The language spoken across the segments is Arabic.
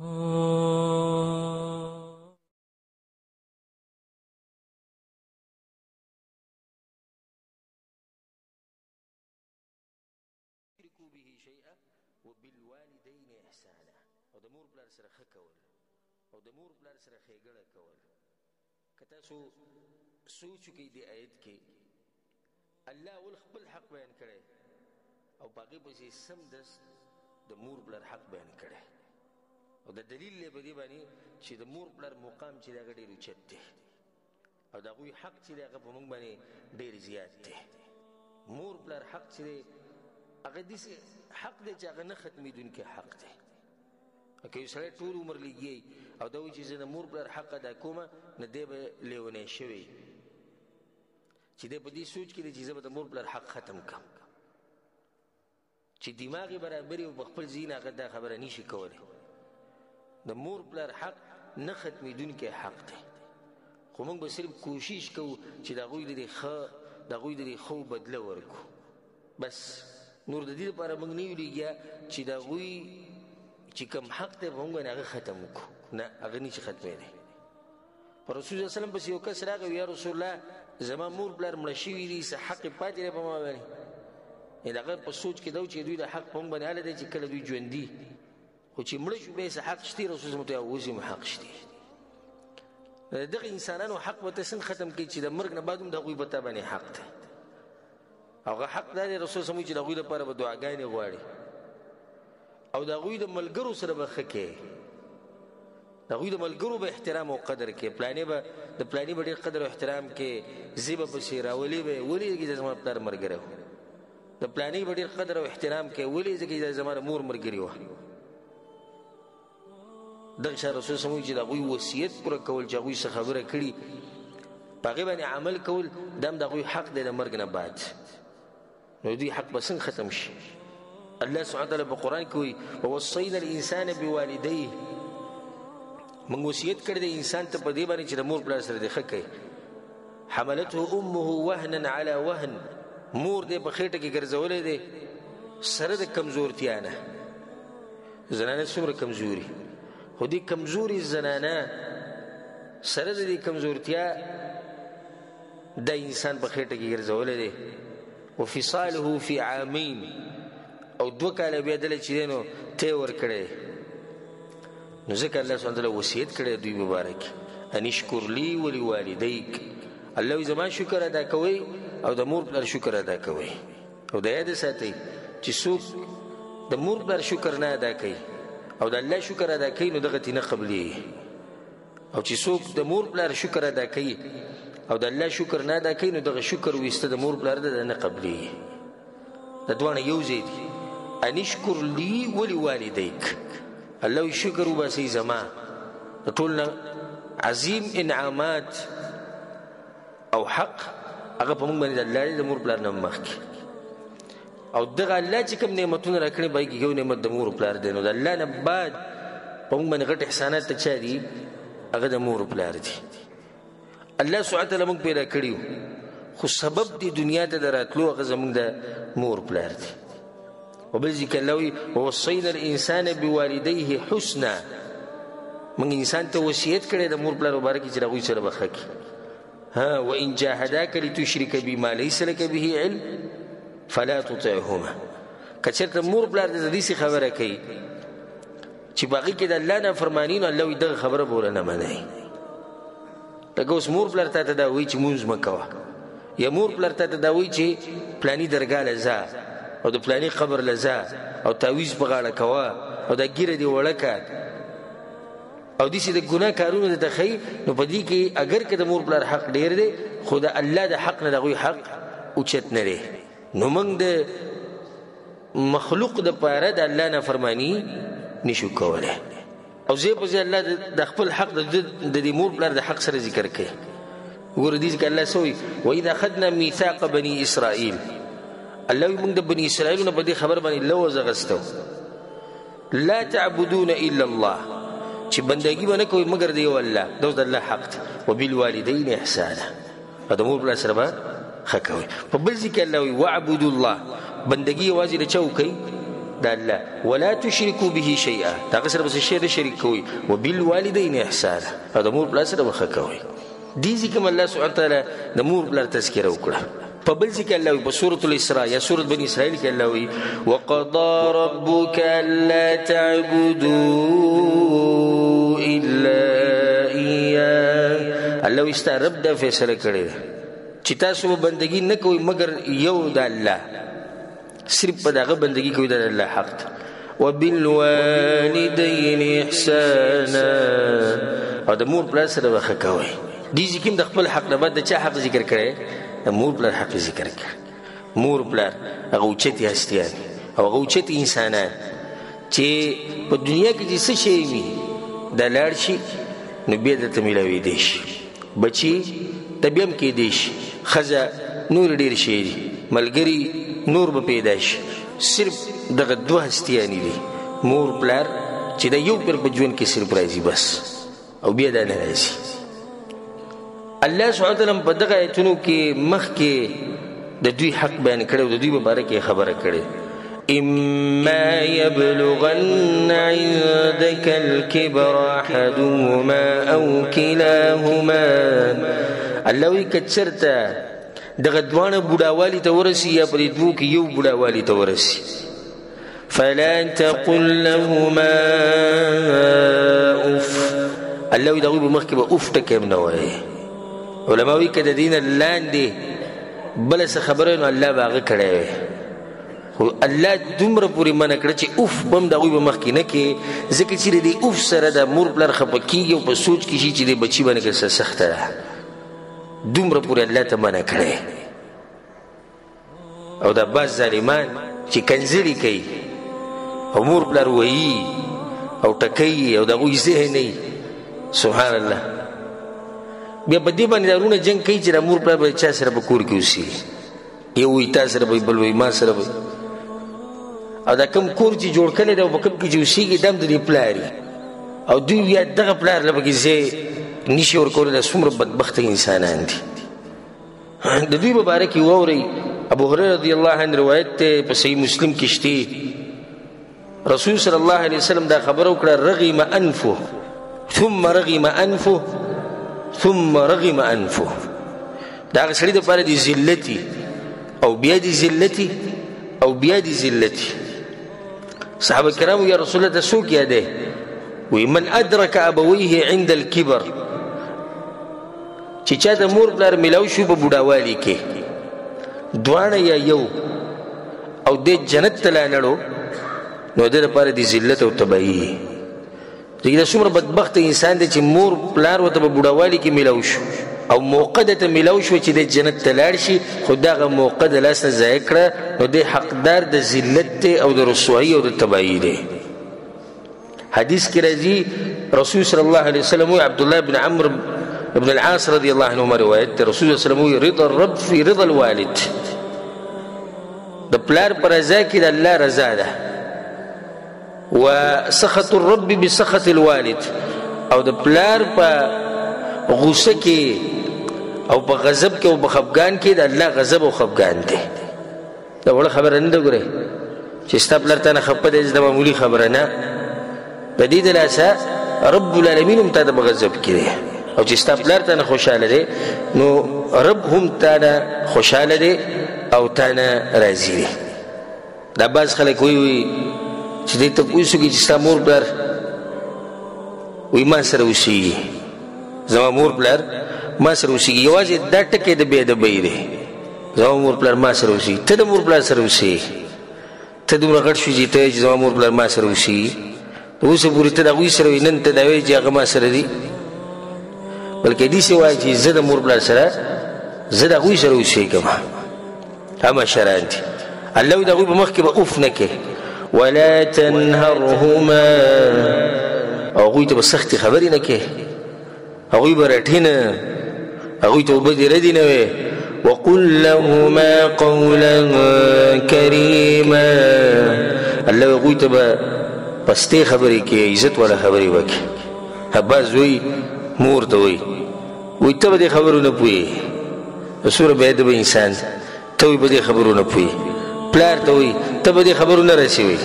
يشركوا به شيئا وبالوالدين احسانا او د مور پلار سره ښه کول او د مور پلار سره ښېګړه کول. که تاسو سوچ وکئ دې آیت کې الله ول خپل حق بیان کړی او باقي پسې سمدست د مور پلار حق بیان کړی، او دا دلیل لے بدی بانی چی دا مور پلار مقام چی دا گا دیر اچت دے او دا غوی حق چی دا گا پا مونگ بانی دیر زیاد دے. مور پلار حق چی دے اگر دیس حق دے چا اگر نختمی دون کے حق دے اکی اسرائیل طول عمر لیگی او داوی چیز دا مور پلار حق دا کوما نا دے با لیونے شوی چی دے با دی سوچ کلی چیزا با دا مور پلار حق ختم کم چی دماغی برابری و بخپل زین آگر دا خبرانی شکولے. دا مور پلار حق نختمی دون کے حق دے، خو منگ با صرف کوشش کو چی دا غوی دا دی خو بدل ورکو بس. نور دا دید پارا منگ نیو لگیا چی دا غوی چی کم حق دے منگوان اگر ختم کو نا اگر نیچی ختمی دے. پر رسول صلی اللہ علیہ وسلم پس یو کس راگو یا رسول اللہ زمان مور پلار ملشیوی دی سا حق پاتی رے پا ما بانی این اگر پس سوچ کدو چی دوی دا حق پا منگوان حالا دے چی کل دوی جوندی خو چی ملشو بیس حق شتی رسول سمتو یاوزیم حق شتی دقی انسانانو حق بتا سن ختم که چی دا مرگ نبادم دا غوی بتا بانی حق تا اوغا حق داری رسول سموی چی دا غوی دا پارا با دعاگانی غواری او دا غوی دا ملگرو سر بخکے دا غوی دا ملگرو با احترام و قدر کے پلانی با دا پلانی با دیر قدر و احترام کے زیبا بسیرا ولی با ولی اگی دا زمان پلار مرگره دا پلانی با دیر قدر و احترام کے ولی اگی دا زمان مور مرگره. دغشا رسول سموی چی دا غوی وصیت پورا کول چا غوی سخبره کری پا غیبانی عمل کول دام دا غوی حق دے دا مرگ نباد نو دوی حق بسن ختم شی. اللہ سبحانہ تعالی پا قرآن کوئی ووصینا الانسان بوالدی منگ وصیت کردے انسان تا پا دیبانی چی دا مور پلار سر دے خکے حملته امه وهنن علی وهن مور دے پا خیٹا کی گرزولے دے سر دا کمزور تیانا زنانا سمر کمزوری خودی کمزوری زنانا سرز دی کمزورتیا دا انسان پا خیٹا کی گرزولے دے وفصالہو فی عامین او دو کالا بیادلے چی دے نو تیور کردے نو ذکر اللہ سبحانہ وتعالی وصیت کردے دوی مبارک انشکر لی ولی والدیک اللہ زمان شکر ادا کوئی او دا مور پلار شکر ادا کوئی او دا یاد ساتی چی سوک دا مور پلار شکر نا ادا کوئی او دا اللہ شکر ادا کئی نو دغتی نقبلی او چی سوک دا مور پلار شکر ادا کئی او دا اللہ شکر نا ادا کئی نو دغ شکر ویستا دا مور پلار دا نقبلی دا دوانا یو زیدی انشکر لی ولی والدیک اللہ شکر و باسی زمان دا طولنا عظیم انعامات او حق اگر پا مونگ بانی دا اللہ دا مور پلار نمخ کی او دغا اللہ چکم نعمتون رکھنے بائی کی گو نعمت دمور پلار دینو دا اللہ نباد پا مونگ من غٹ احسانات تا چا دی اگر دمور پلار دی اللہ سعادت اللہ مونگ پیدا کریو خو سبب دی دنیا تا دراتلو اگر زمونگ دا مور پلار دی و بلزی کلوی ووصینا الانسان بوالدیه حسنا مونگ انسان تا وصیت کرے دمور پلار و بارکی چرا غوی سر بخا کی و ان جاہداک لتشرک بما لیس لک به علم فلا تطعهما کچرت مور پلار دیسی خبر کئی چی باقی که دا اللہ نا فرمانینو اللہ وی دغ خبر بولا نمانائی لگا اس مور پلار تا تداوی چی منز مکوا یا مور پلار تا تداوی چی پلانی درگا لزا او دا پلانی قبر لزا او تاویز بغالا کوا او دا گیر دی ولکا او دیسی دا گناہ کارونو دا تخیی نو پا دی که اگر که دا مور پلار حق دیر دی خود اللہ دا حق نا دا غوی حق اچت نرے. نو منگ دا مخلوق دا پارا دا اللہ نا فرمانی نشو کولے او زیب وزی اللہ دا خپل حق دا دی مور پلار دا حق سر ذکر کئے گور دیز که اللہ سوئی وَإِذَا خَدْنَا مِيثَاقَ بَنِي إِسْرَائِيلِ اللہ وی منگ دا بنی اسرائیل نا پا دی خبر بانی اللہ وزغستو لَا تَعْبُدُونَ إِلَّا اللَّهِ چی بندگی با نکوی مگر دیو اللہ دوز دا اللہ حق تا وَبِالْوَالِدَيْنِ احسانا دا مور پلار سر با خکوی پا بلزی که اللہ وی وعبدو اللہ بندگی وازی لچاو کئی دا الله ولا تشركوا به شيئا تاغسر بس شي شريك کوي وبالوالدين احسان دا مور بلا سره مخکوي دي ځکه الله سبحانه وتعالى د مور بلا تذکر وکړه په بل ځکه الله په سوره الاسراء یا سوره بني اسرائيل کې الله وي وقضى ربك الا تعبدوا الا اياه الله استرب د فیصله کړی چې تاسو بندگی نه کوي مگر یو د الله صرف دغه بندگی کوي د الله حق وبالوالدين احسانا او د مور بلا سره مخکوي دي ځکه د خپل حق نه بعد د چا حق ذکر کړي مور بلر حق ذکر کړي مور بلر هغه چتی هستیان او هغه چتی انسانان چې په دنیا کې څه شي وي د لارشي نو به د تملاوي دي شي بچي تبيم کې دي شي خزه نور ډیر شي ملګری نور به پیدا شي صرف دغه دوه هستیان دي مور بلر چې د یو پر بجون کې سرپرایز بس او بیا دا نه راځي الله سبحانه وتعالى په دغه ایتونو کې مخ کې د دوی حق بیان کړو د دوی مبارک خبره کړي اما يبلغن عندك الكبر احدهما او كلاهما الله يكثرته دغه دوانه بډاوالي ته ورسي یا پرې دوه کې یو بډاوالي ته ورسي فلا تقل لهما اف الله دغه مخ کې اوف ټکم نه وایي علماوی که دا دین اللاندی بلس خبره انو اللہ باغه کرده وی اللہ دمر پوری منع کرده چه اوف بم دا غوی بمخی نکه زکر چی ده اوف سره دا مور پلار خپکی یا پا سوچ کشی چه ده بچی منع کرده سخته ده دمر پوری اللہ تا منع کرده او دا باز ظالمان چه کنزلی کهی او مور پلار ویی او تکی او دا غوی ذهنی سبحان اللہ بیا بدی باندې دارونه جنگ کوي چې د مور پلار به چا سره په کور کې اوسي یو وي تا سره بل وي ما سره او دا کوم کور چې جوړ کړی دی او په کوم کې چې اوسیږي دا هم د دې پلار او دوی بیا دغه پلار له پکې ځای نشي ورکولی دا څومره بدبخته انسانان دي د دوی مبارک یې واورئ ابو هريره رضی الله عنه روایت دی په صحیح مسلم کې شته رسول صلی الله علیه وسلم دا خبره وکړه رغم انفه ثم رغم انفه ثم رغم انفه دا هغه سړي دپاره د ذلتي او بیا د ذلتي او بیا د ذلتي صحابه کرامو یا رسول الله ته څوک یادی وایي من ادرک ابویه عند الکبر چې چا د مور پلار میلاو شو په بوډاوالي کې دواړه یا یو او دی جنت ته لاړو نو د دپاره د ذلت او تباهي دیگه دا سمر بدبخت انسان ده چه مور پلار و تا با بوداوالی که ملاوش او موقع ده تا ملاوش و چه ده جنت تلارشی خود داغا موقع ده لاسن زائق را نو ده حق دار ده زلت ده او ده رسوائی او ده تبایی ده حدیث کی رازی رسول صلی اللہ علیہ وسلم عبداللہ بن عمر بن العاص رضی اللہ عنہما روایت ده رسول صلی اللہ علیہ وسلم رضا الرب فی رضا الوالد ده پلار پر رضا که ده اللہ رضا ده وسخط الرب بسخط الوالد او د پلار په غوسه کې او په غضب کې او په خفګان کې د الله غضب او خفګان دی دا وړه خبره نه ده ګورئ چې ستا پلار تا نه خفه دی دا معمولي خبره نه په دې دلاسه رب العالمین هم تا ته په غضب کې دی او چې ستا پلار تا نه خوشحاله دی نو رب هم تا نه خوشحاله دی او تا نه راضي دی دا بعض خلک وایي چې دې ته پوه شو کې چې ستا مور پلار وایي ما سره اوسیږي زما مور پلار ما سره اوسیږي یوازې دا ټکی د بې ادبۍ دی زما مور پلار ما سره اوسیږي ته د مور پلار سره اوسیږي ته دومره غټ شوي چې ته یې چې زما مور پلار ما سره اوسیږي اوسه پورې ته د هغوی سره وایي نن ته دا وایي چې هغه ما سره دي بلکې داسې وایي چې زه د مور پلار سره زه د هغوی سره اوسیږم همه شران دي الله وایي د هغوی په مخ کې به اوف نه کوې ولا تنهرهما اغوی ته سخت خبرې نه کې اغوی برټینه اغوی ته وبدې ردی نه وي وقل لهما قولا كريما الله اغوی ته پستې خبرې کې عزت ولا خبرې وکړي حباز وی مور ته وی وی ته به خبرونه پوي سور به د انسان ته به خبرونه پوي پلار ته وی تب دې خبرونه رسېږي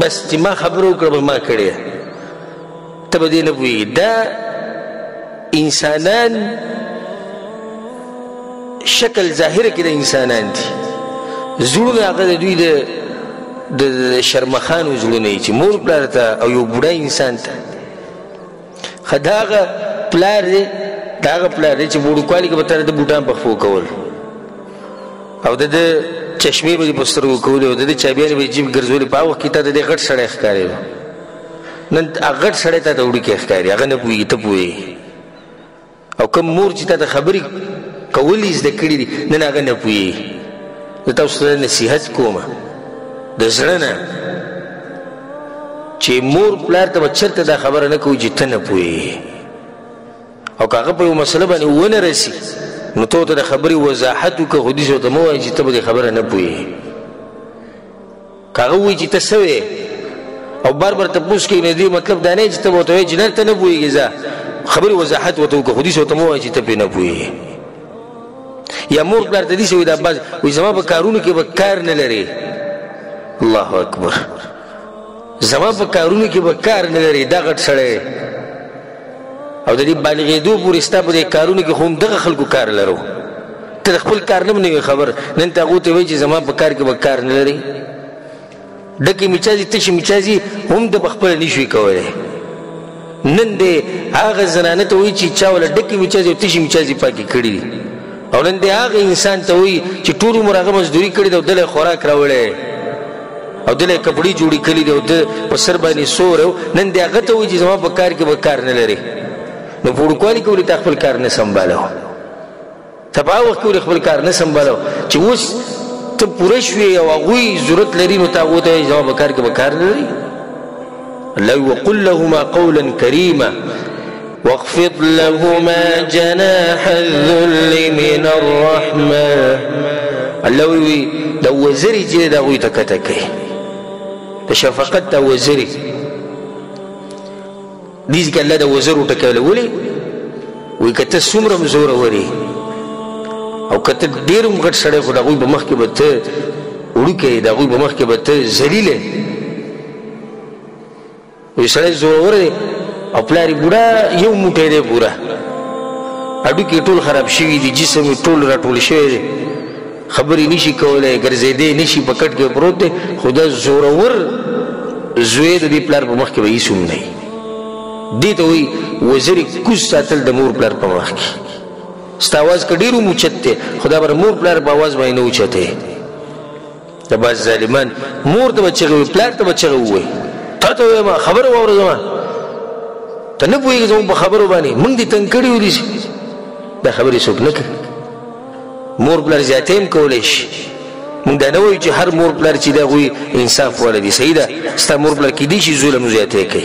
بس چی ما خبرو کرو ما کریا تب دین بوئی دا انسانان شکل ظاہر کی دا انسانان دی زلون آقا دا دوی دا شرمخانو زلونی چی مور پلار تا او یو بڑا انسان تا خدا آقا پلار دی دا آقا پلار دی چی بوڑو کوالی که بطار دا بوٹان پخفو کول او دا دا چشمی بگی پسترگو کولی او دا دا چابیانی بگی جیب گرزولی پا وقت کی تا دا دا غٹ سڑا اخکاری با نن اغٹ سڑا تا تا اوڑی که اخکاری آقا نپوئی تپوئی او کم مور چی تا تا خبری کولی از دکڑی دی نن آقا نپوئی دا تا اس دا نصیحت کوما دا زرنا چی مور پلار تا بچر تا دا خبر نکو جی تا نپوئی او که آقا پایو مسئلہ بانی اوہ نرسی نو تو تا دا خبری وضاحتو که خودیسو تا موانی چی تا با دا خبر نپوئی که آقا اوی چی تا سوئے او بار بار تا پوس کئی ندی مطلب دانے چی تا با تاوی جنر تا نپوئی گزا خبری وضاحت وطو که خودیسو تا موانی چی تا پی نپوئی یا مور پلار تا دیسوی دا باز وی زمان با کارونو که با کار نلرے اللہ اکبر زمان با کارونو که با کار نلرے دا غٹ سڑے او دا دی بالغی دو پورستا پا دی کارونو که خون دقا خلکو کار لرو تا دخپل کار نمنوی خبر نن تا قوت ویچی زمان با کار که با کار نلرے دکی مچازی تشی مچازی هم دا بخپل نیشوی کولے نن دے آغا زنانتا ویچی چاولا دکی مچازی و تشی مچازی پاکی کردی او نن دے آغا انسان تا وی چی طور مراغ مزدوری کردی دا دل خوراک راولے او دل کپڑی جوڑی کلی دے او دل پسر بانی سو رہو نن دے آغا تا وی چی زمان پا کار که با کار نلرے نو پوڑکوالی کولی تا خپل کار نسنبالاو تا پا وقت کولی خپل کار نسنبالاو چی اس تا پورشوی او اغوی ضرورت لری نو تا اغو تا زمان پا کار که با کار نلرے اللہ وقل لہما قولا کریما واخفض لهما جناح الذل من الرحمة الله وي دا وزري جي دا وي تكتكي دا شفقت دا وزري ديزك الله دا وزرو تكالي ولي وي كتا سمر مزور وري او كتا دير مغد سڑے خدا غوي بمخ كبت ولوكي دا غوي بمخ كبت زليل وي سڑے زور وري او پلاری بودا یو موٹے دے بودا اڈو کی طول خراب شوی دی جسمی طول را طول شوی دی خبری نیشی کولے گرزے دے نیشی پکٹ کے پروت دے خدا زورور زوید دی پلار پا مخ کے بایی سوم نئی دیتا ہوئی وزر کس ساتل دا مور پلار پا مخ کی ستا آواز کا دیرو موچت تے خدا برا مور پلار پا آواز بائی نو چاہتے دا باز ظالمان مور تا بچے گوئے پلار تا بچے گوئے تا تا ہوئے ما خبر وارو زمان تا نبوئی گا زمان با خبرو بانی منگ دی تنگ کردی ہو دیسی دا خبری سوک نکر مور پلار زیادتیم کولیش منگ دا نوئی چی ہر مور پلار چی دا گوی انصاف والا دی سیدہ ستا مور پلار کی دیشی ظلم زیادتی کئی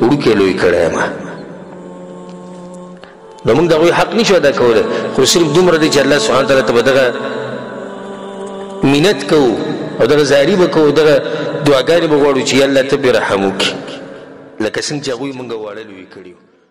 اڑو کے لوئی کڑے ماں نمانگ دا کوئی حق نہیں شو دا کولے خود صرف دوم ردے چاہ اللہ سبحانہ تعالیٰ تبا دا منت کو اور دا زاری بکو دا دعاگانی بگوارو چاہیے اللہ تب رحمو کی لکه څنګه چې هغوی موږ واړه لوی کړي وو.